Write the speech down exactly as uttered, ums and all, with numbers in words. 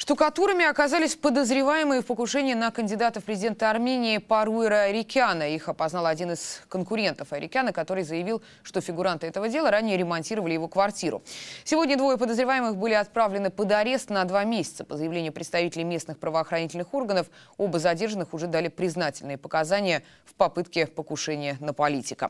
Штукатурами оказались подозреваемые в покушении на кандидата в президенты Армении Паруйра Айрикяна. Их опознал один из конкурентов Айрикяна, который заявил, что фигуранты этого дела ранее ремонтировали его квартиру. Сегодня двое подозреваемых были отправлены под арест на два месяца. По заявлению представителей местных правоохранительных органов, оба задержанных уже дали признательные показания в попытке покушения на политика.